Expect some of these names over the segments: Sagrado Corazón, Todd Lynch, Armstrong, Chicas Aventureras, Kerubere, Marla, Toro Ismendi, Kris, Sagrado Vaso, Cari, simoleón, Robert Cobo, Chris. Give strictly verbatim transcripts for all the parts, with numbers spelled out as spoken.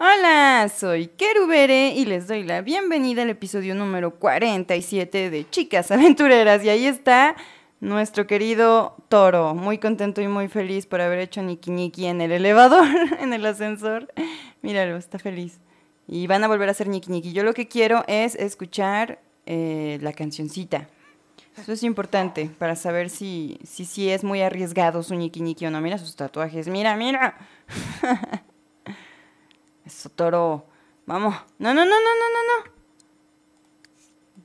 Hola, soy Kerubere y les doy la bienvenida al episodio número cuarenta y siete de Chicas Aventureras. Y ahí está nuestro querido Toro, muy contento y muy feliz por haber hecho Niki Niki en el elevador, en el ascensor. Míralo, está feliz. Y van a volver a hacer Niki Niki. Yo lo que quiero es escuchar eh, la cancioncita. Eso es importante para saber si, si, si es muy arriesgado su Niki Niki o no. Mira sus tatuajes, mira, mira. Eso, Toro. Vamos. No, no, no, no, no, no, no.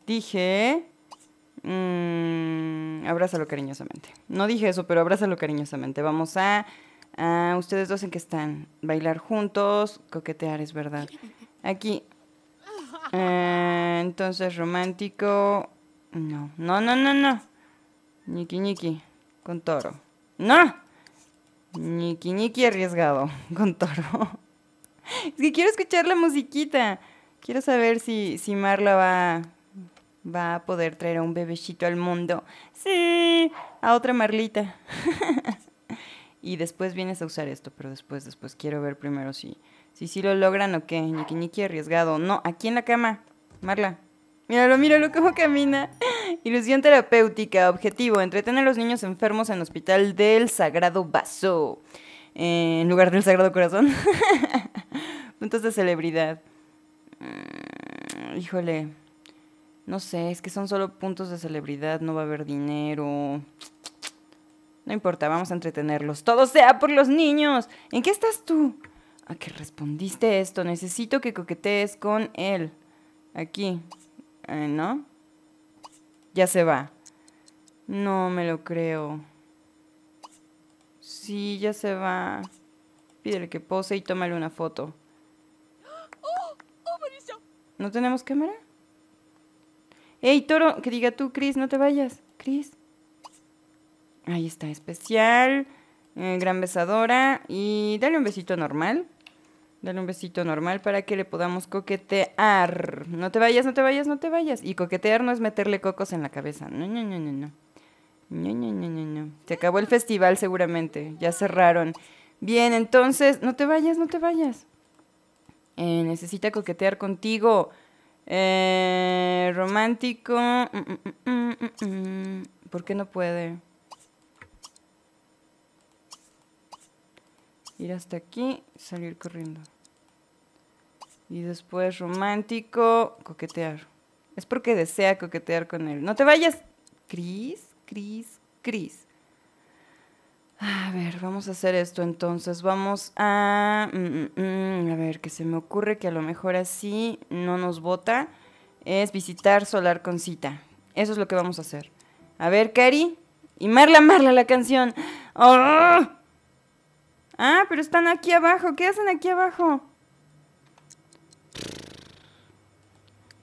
Dije... Mmm, abrázalo cariñosamente. No dije eso, pero abrázalo cariñosamente. Vamos a... a ustedes dos en que están. Bailar juntos. Coquetear, es verdad. Aquí. Eh, entonces, romántico... No, no, no, no, no. Niki Niki con Toro. ¡No! Niki Niki arriesgado con Toro. Es que quiero escuchar la musiquita. Quiero saber si, si Marla va, va a poder traer a un bebecito al mundo. Sí, a otra Marlita. Y después vienes a usar esto, pero después, después quiero ver primero si si, si lo logran o qué. Niki Niki arriesgado. No, aquí en la cama, Marla. Míralo, míralo cómo camina. Ilusión terapéutica, objetivo, entretener a los niños enfermos en el hospital del Sagrado Vaso. Eh, en lugar del Sagrado Corazón. Puntos de celebridad. Uh, híjole. No sé, es que son solo puntos de celebridad. No va a haber dinero. No importa, vamos a entretenerlos. Todo sea por los niños. ¿En qué estás tú? ¿A qué respondiste esto? Necesito que coquetees con él. Aquí. Eh, ¿no? Ya se va. No me lo creo. Sí, ya se va. Pídele que pose y tómale una foto. ¿No tenemos cámara? ¡Ey, Toro! Que diga tú, Chris, no te vayas. Chris. Ahí está, especial. Eh, gran besadora. Y dale un besito normal. Dale un besito normal para que le podamos coquetear. No te vayas, no te vayas, no te vayas. Y coquetear no es meterle cocos en la cabeza. No, no, no, no, no. No, no, no, no, no. Se acabó el festival seguramente. Ya cerraron. Bien, entonces, no te vayas, no te vayas. Eh, necesita coquetear contigo. Eh, romántico. Mm, mm, mm, mm, mm. ¿Por qué no puede? Ir hasta aquí, salir corriendo. Y después romántico, coquetear. Es porque desea coquetear con él. ¡No te vayas! Chris, Chris, Chris. A ver, vamos a hacer esto entonces. Vamos a... Mm, mm, a ver, que se me ocurre que a lo mejor así no nos vota. Es visitar Solar con cita. Eso es lo que vamos a hacer. A ver, Cari. Y Marla, Marla, la canción. ¡Oh! Ah, pero están aquí abajo. ¿Qué hacen aquí abajo?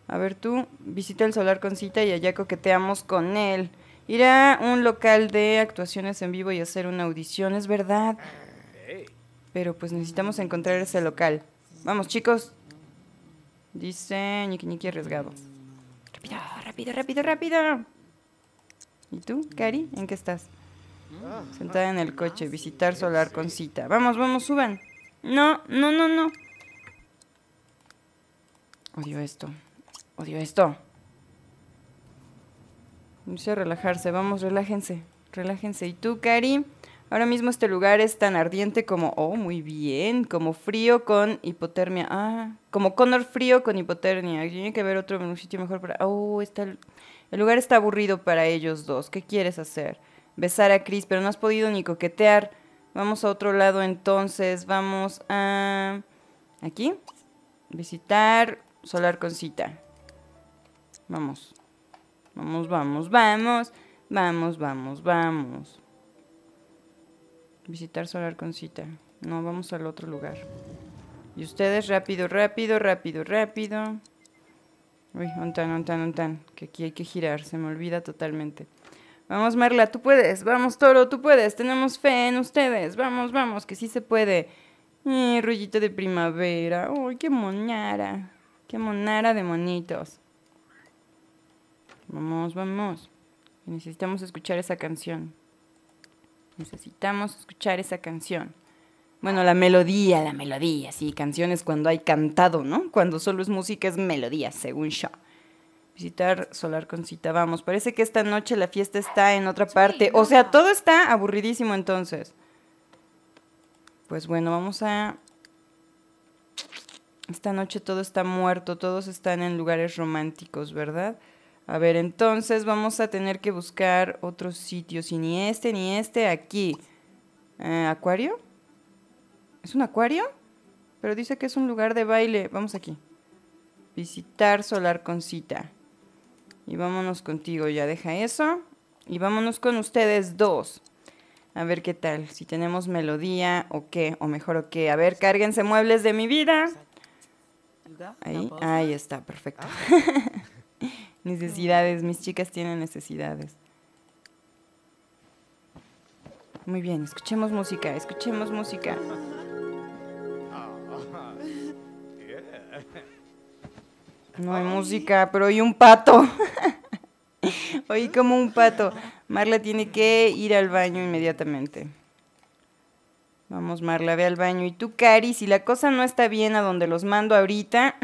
A ver tú, visita el Solar con cita y allá coqueteamos con él. Ir a un local de actuaciones en vivo y hacer una audición, es verdad. Pero pues necesitamos encontrar ese local. Vamos, chicos. Dice Niki Niki arriesgado. Rápido, rápido, rápido, rápido. ¿Y tú, Cari? ¿En qué estás? Sentada en el coche, visitar Solar con cita. Vamos, vamos, suban. No, no, no, no. Odio esto. Odio esto. Vamos a relajarse, vamos, relájense. Relájense. ¿Y tú, Cari? Ahora mismo este lugar es tan ardiente como... Oh, muy bien. Como frío con hipotermia. Ah, como Connor frío con hipotermia. Tiene que haber otro sitio mejor para... Oh, está... el lugar está aburrido para ellos dos. ¿Qué quieres hacer? Besar a Chris, pero no has podido ni coquetear. Vamos a otro lado entonces. Vamos a... Aquí. Visitar Solar con cita. Vamos. Vamos, vamos, vamos. Vamos, vamos, vamos. Visitar Solar con cita. No, vamos al otro lugar. Y ustedes rápido, rápido, rápido, rápido. Uy, ontan, ontan, ontan. Que aquí hay que girar, se me olvida totalmente. Vamos, Marla, tú puedes. Vamos, Toro, tú puedes. Tenemos fe en ustedes. Vamos, vamos, que sí se puede. Eh, rollito de primavera. Uy, qué monara. Qué monara de monitos. Vamos, vamos. Necesitamos escuchar esa canción. Necesitamos escuchar esa canción. Bueno, la melodía, la melodía, sí, canciones cuando hay cantado, ¿no? Cuando solo es música es melodía, según Shaw. Visitar Solar Concita, vamos, parece que esta noche la fiesta está en otra parte. O sea, todo está aburridísimo entonces. Pues bueno, vamos a... Esta noche todo está muerto, todos están en lugares románticos, ¿verdad? A ver, entonces vamos a tener que buscar otros sitios. Y ni este, ni este, aquí. Eh, ¿Acuario? ¿Es un acuario? Pero dice que es un lugar de baile. Vamos aquí. Visitar Solar Concita. Y vámonos contigo, ya deja eso. Y vámonos con ustedes dos. A ver qué tal, si tenemos melodía o qué, o mejor o qué. A ver, cárguense muebles de mi vida. Ahí, ahí está, perfecto. Necesidades, mis chicas tienen necesidades. Muy bien, escuchemos música, escuchemos música. No hay música, pero oí un pato. Oí como un pato. Marla tiene que ir al baño inmediatamente. Vamos, Marla, ve al baño. Y tú, Cari, si la cosa no está bien a donde los mando ahorita,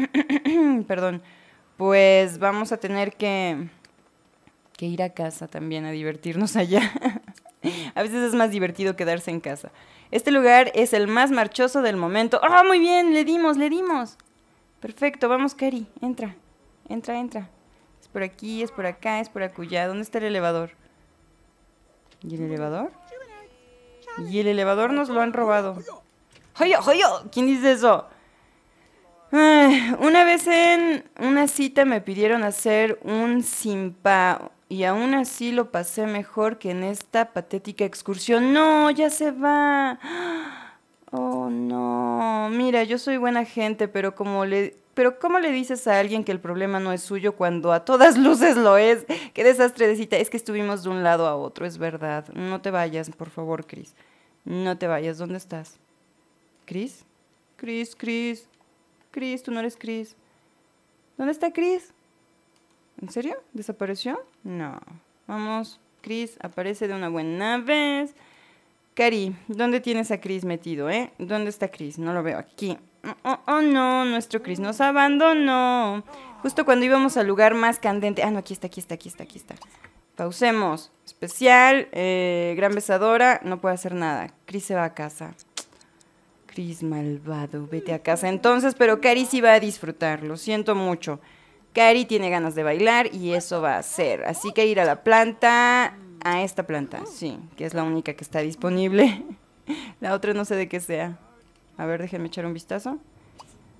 perdón, pues vamos a tener que, que ir a casa también a divertirnos allá. A veces es más divertido quedarse en casa. Este lugar es el más marchoso del momento. ¡Ah, muy bien! ¡Le dimos, le dimos! Perfecto, vamos, Cari, entra, entra, entra. Es por aquí, es por acá, es por acullá. ¿Dónde está el elevador? ¿Y el elevador? Y el elevador nos lo han robado. ¡Joyo, joyo! ¿Quién dice eso? Ay, una vez en una cita me pidieron hacer un simpa y aún así lo pasé mejor que en esta patética excursión. ¡No, ya se va! Oh, no. Mira, yo soy buena gente, pero como le... Pero ¿cómo le dices a alguien que el problema no es suyo cuando a todas luces lo es? ¡Qué desastre de cita! Es que estuvimos de un lado a otro, es verdad. No te vayas, por favor, Chris. No te vayas. ¿Dónde estás? ¿Chris? Chris, Chris. Chris, tú no eres Chris. ¿Dónde está Chris? ¿En serio? ¿Desapareció? No. Vamos, Chris, aparece de una buena vez. Cari, ¿dónde tienes a Chris metido, eh? ¿Dónde está Chris? No lo veo aquí. Oh, oh, no, nuestro Chris nos abandonó. Justo cuando íbamos al lugar más candente. Ah, no, aquí está, aquí está, aquí está, aquí está. Pausemos. Especial, eh, gran besadora, no puede hacer nada. Chris se va a casa. Chris malvado, vete a casa. Entonces, pero Cari sí va a disfrutar, lo siento mucho. Cari tiene ganas de bailar y eso va a hacer. Así que ir a la planta... A esta planta, sí, que es la única que está disponible. La otra no sé de qué sea. A ver, déjenme echar un vistazo.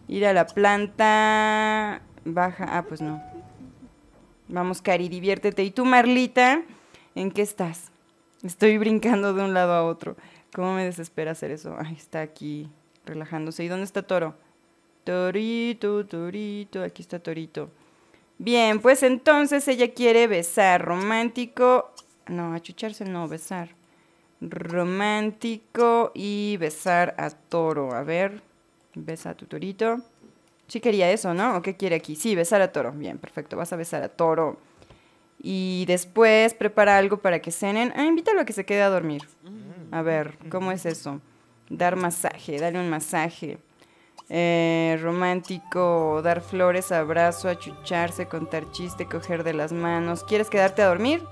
Ir a la planta baja. Ah, pues no. Vamos, Cari, diviértete. ¿Y tú, Marlita? ¿En qué estás? Estoy brincando de un lado a otro. ¿Cómo me desespera hacer eso? Ay, está aquí relajándose. ¿Y dónde está Toro? Torito, Torito. Aquí está Torito. Bien, pues entonces ella quiere besar romántico... No, achucharse no, besar. Romántico y besar a Toro. A ver, besa a tu Torito. Sí quería eso, ¿no? ¿O qué quiere aquí? Sí, besar a Toro. Bien, perfecto, vas a besar a Toro. Y después prepara algo para que cenen. Ah, invítalo a que se quede a dormir. A ver, ¿cómo es eso? Dar masaje, dale un masaje. Eh, romántico, dar flores, abrazo, achucharse, contar chiste, coger de las manos. ¿Quieres quedarte a dormir?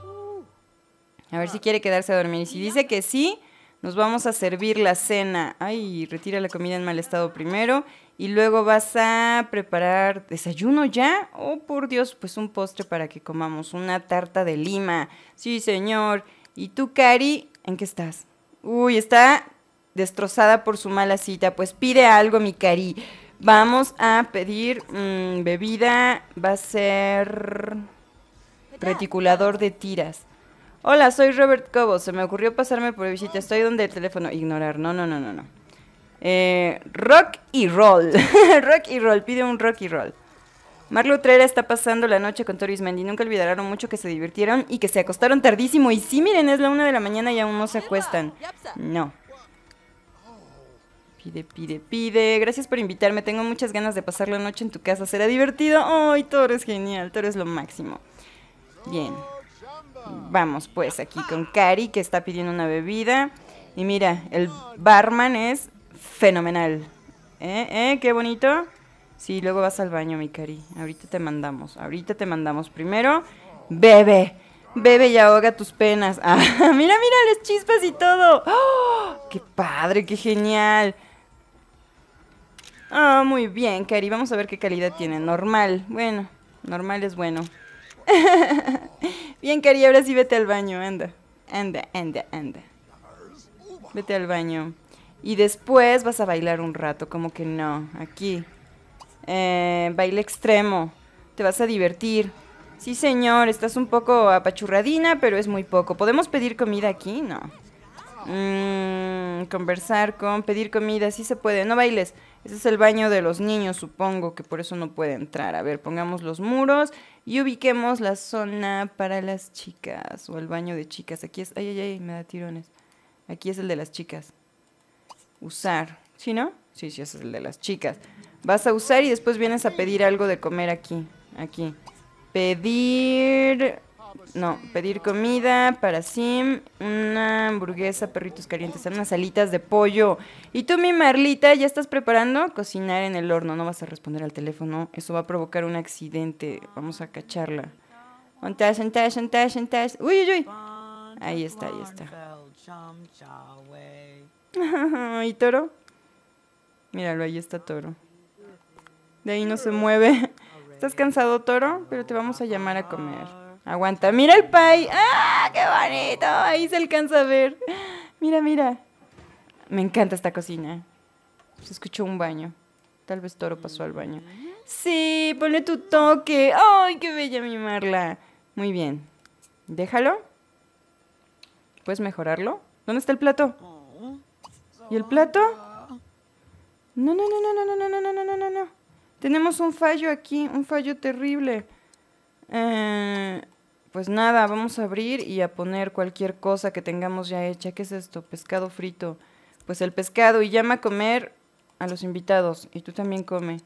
A ver si quiere quedarse a dormir. Y si dice que sí, nos vamos a servir la cena. Ay, retira la comida en mal estado primero. Y luego vas a preparar desayuno ya. Oh, por Dios, pues un postre para que comamos. Una tarta de lima. Sí, señor. ¿Y tú, Cari? ¿En qué estás? Uy, está destrozada por su mala cita. Pues pide algo, mi Cari. Vamos a pedir mmm, bebida. Va a ser reticulador de tiras. Hola, soy Robert Cobo. Se me ocurrió pasarme por visita. Estoy donde el teléfono. Ignorar. No, no, no, no, no. Eh, rock y roll. Rock y roll. Pide un rock y roll. Marla Utrera está pasando la noche con Toro Ismendi. Nunca olvidarán lo mucho que se divirtieron y que se acostaron tardísimo. Y sí, miren, es la una de la mañana y aún no se acuestan. No. Pide, pide, pide. Gracias por invitarme. Tengo muchas ganas de pasar la noche en tu casa. ¿Será divertido? ¡Ay, Toro es genial! Toro es lo máximo. Bien. Vamos pues aquí con Cari que está pidiendo una bebida. Y mira, el barman es fenomenal. ¿Eh? ¿Eh? ¡Qué bonito! Sí, luego vas al baño, mi Cari. Ahorita te mandamos. Ahorita te mandamos. Primero, bebe. Bebe y ahoga tus penas. Ah, mira, mira, las chispas y todo. ¡Oh! ¡Qué padre! ¡Qué genial! Ah, oh, muy bien, Cari. Vamos a ver qué calidad tiene. Normal. Bueno, normal es bueno. Bien, Cari. Ahora sí vete al baño. Anda, anda, anda, anda. Vete al baño. Y después vas a bailar un rato. Como que no. Aquí. Eh, baile extremo. Te vas a divertir. Sí, señor, estás un poco apachurradina, pero es muy poco. ¿Podemos pedir comida aquí? No. Mm, conversar con, pedir comida, sí se puede. No bailes. Ese es el baño de los niños, supongo, que por eso no puede entrar. A ver, pongamos los muros y ubiquemos la zona para las chicas o el baño de chicas. Aquí es... Ay, ay, ay, me da tirones. Aquí es el de las chicas. Usar. ¿Sí, no? Sí, sí, ese es el de las chicas. Vas a usar y después vienes a pedir algo de comer aquí. Aquí. Pedir... No, pedir comida para Sim, una hamburguesa, perritos calientes, unas alitas de pollo. ¿Y tú, mi Marlita, ya estás preparando? Cocinar en el horno, no vas a responder al teléfono, eso va a provocar un accidente. Vamos a cacharla. Ontas, ontas, ontas, ontas. Uy, uy, uy. Ahí está, ahí está. ¿Y Toro? Míralo, ahí está Toro. De ahí no se mueve. ¿Estás cansado, Toro? Pero te vamos a llamar a comer. Aguanta. ¡Mira el pay! ¡Ah, qué bonito! Ahí se alcanza a ver. Mira, mira. Me encanta esta cocina. Se escuchó un baño. Tal vez Toro pasó al baño. Sí, ponle tu toque. ¡Ay, qué bella mi Marla! Muy bien. Déjalo. ¿Puedes mejorarlo? ¿Dónde está el plato? ¿Y el plato? No, no, no, no, no, no, no, no, no, no, no. Tenemos un fallo aquí, un fallo terrible. Eh, pues nada, vamos a abrir y a poner cualquier cosa que tengamos ya hecha. ¿Qué es esto? Pescado frito. Pues el pescado y llama a comer a los invitados. Y tú también come.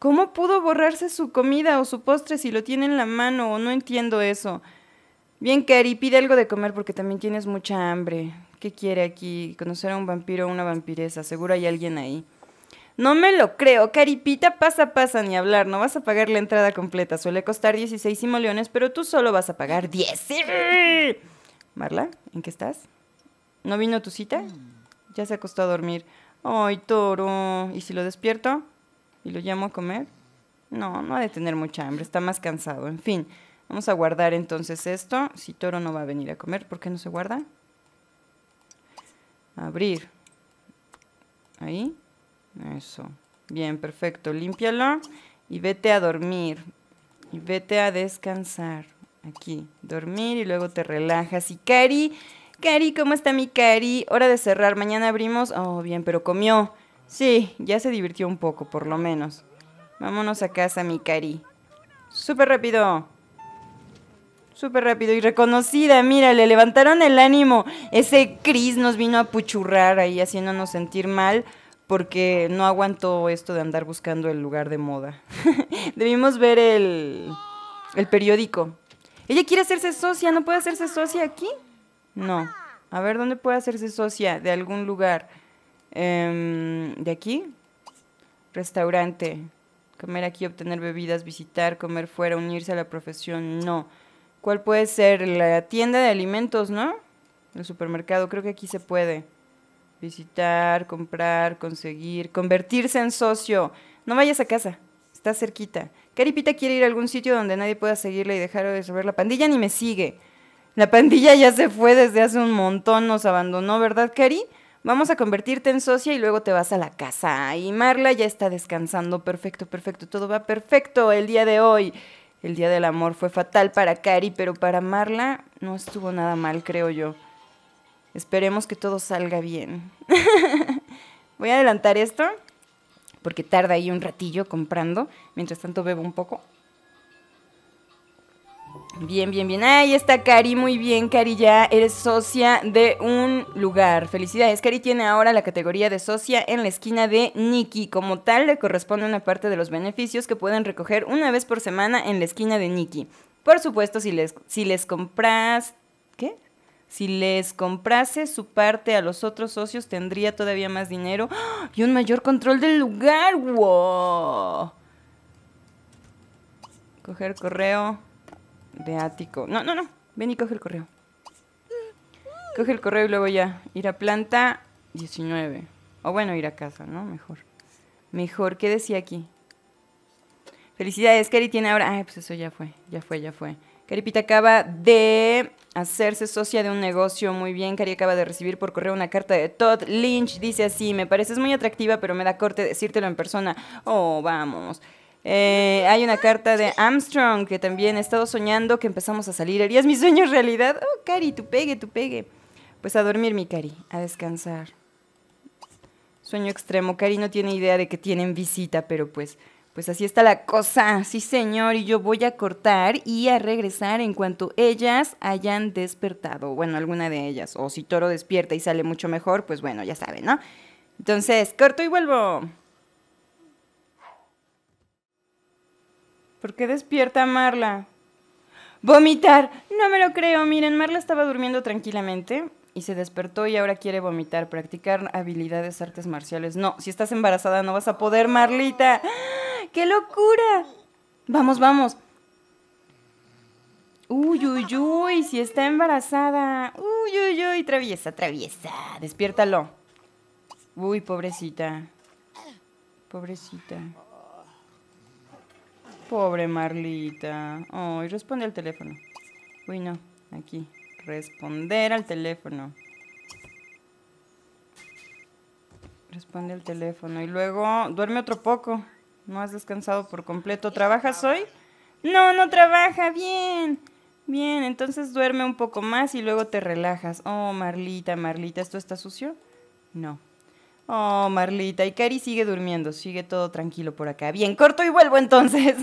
¿Cómo pudo borrarse su comida o su postre si lo tiene en la mano? No entiendo eso. Bien, Cari, pide algo de comer porque también tienes mucha hambre. ¿Qué quiere aquí? Conocer a un vampiro o una vampiresa. Seguro hay alguien ahí. No me lo creo, Caripita, pasa, pasa, ni hablar, no vas a pagar la entrada completa, suele costar dieciséis simoleones, pero tú solo vas a pagar diez. Marla, ¿en qué estás? ¿No vino tu cita? Ya se acostó a dormir. Ay, Toro, ¿y si lo despierto? ¿Y lo llamo a comer? No, no ha de tener mucha hambre, está más cansado, en fin. Vamos a guardar entonces esto, si Toro no va a venir a comer, ¿por qué no se guarda? Abrir. Ahí. Eso. Bien, perfecto. Límpialo y vete a dormir. Y vete a descansar. Aquí. Dormir y luego te relajas. Y Cari, Cari, ¿cómo está mi Cari? Hora de cerrar. Mañana abrimos. Oh, bien, pero comió. Sí, ya se divirtió un poco, por lo menos. Vámonos a casa, mi Cari. Súper rápido. Súper rápido y reconocida, mira, le levantaron el ánimo. Ese Kris nos vino a puchurrar ahí, haciéndonos sentir mal. Porque no aguantó esto de andar buscando el lugar de moda. Debimos ver el, el periódico. Ella quiere hacerse socia, ¿no puede hacerse socia aquí? No. A ver, ¿dónde puede hacerse socia? De algún lugar. Eh, ¿De aquí? Restaurante. Comer aquí, obtener bebidas, visitar, comer fuera, unirse a la profesión. No. ¿Cuál puede ser? La tienda de alimentos, ¿no? El supermercado, creo que aquí se puede. Visitar, comprar, conseguir, convertirse en socio. No vayas a casa, está cerquita. Caripita quiere ir a algún sitio donde nadie pueda seguirla y dejar de resolver. La pandilla ni me sigue. La pandilla ya se fue desde hace un montón, nos abandonó, ¿verdad, Cari? Vamos a convertirte en socia y luego te vas a la casa. Y Marla ya está descansando. Perfecto, perfecto, todo va perfecto el día de hoy. El día del amor fue fatal para Cari, pero para Marla no estuvo nada mal, creo yo. Esperemos que todo salga bien. Voy a adelantar esto, porque tarda ahí un ratillo comprando. Mientras tanto bebo un poco. Bien, bien, bien. Ahí está Cari, muy bien, Cari, ya eres socia de un lugar. Felicidades, Cari tiene ahora la categoría de socia en la esquina de Nikki. Como tal, le corresponde una parte de los beneficios que pueden recoger una vez por semana en la esquina de Nikki. Por supuesto, si les, si les compras... ¿Qué? Si les comprase su parte a los otros socios, tendría todavía más dinero y un mayor control del lugar. ¡Wow! Coger correo de ático. No, no, no. Ven y coge el correo. Coge el correo y luego ya. Ir a planta diecinueve. O bueno, ir a casa, ¿no? Mejor. Mejor. ¿Qué decía aquí? Felicidades, Cari tiene ahora... Ay, pues eso ya fue. Ya fue, ya fue. Caripita acaba de hacerse socia de un negocio. Muy bien, Cari acaba de recibir por correo una carta de Todd Lynch. Dice así, me pareces muy atractiva, pero me da corte decírtelo en persona. Oh, vamos. Eh, hay una carta de Armstrong, que también he estado soñando que empezamos a salir. ¿Harías mis sueños realidad? Oh, Cari, tu pegue, tu pegue. Pues a dormir, mi Cari, a descansar. Sueño extremo. Cari no tiene idea de que tienen visita, pero pues... Pues así está la cosa, sí señor, y yo voy a cortar y a regresar en cuanto ellas hayan despertado. Bueno, alguna de ellas, o si Toro despierta y sale mucho mejor, pues bueno, ya saben, ¿no? Entonces, corto y vuelvo. ¿Por qué despierta Marla? ¡Vomitar! No me lo creo, miren, Marla estaba durmiendo tranquilamente y se despertó y ahora quiere vomitar, practicar habilidades, artes marciales. No, si estás embarazada no vas a poder, Marlita. ¡Qué locura! Vamos, vamos. Uy, uy, uy, si está embarazada. Uy, uy, uy, traviesa, traviesa. Despiértalo. Uy, pobrecita. Pobrecita. Pobre Marlita. Ay, responde al teléfono. Uy, no, aquí. Responder al teléfono. Responde al teléfono. Y luego, duerme otro poco. No has descansado por completo. ¿Trabajas hoy? No, no trabaja. Bien. Bien, entonces duerme un poco más y luego te relajas. Oh, Marlita, Marlita, ¿esto está sucio? No. Oh, Marlita. Y Cari sigue durmiendo. Sigue todo tranquilo por acá. Bien, corto y vuelvo entonces.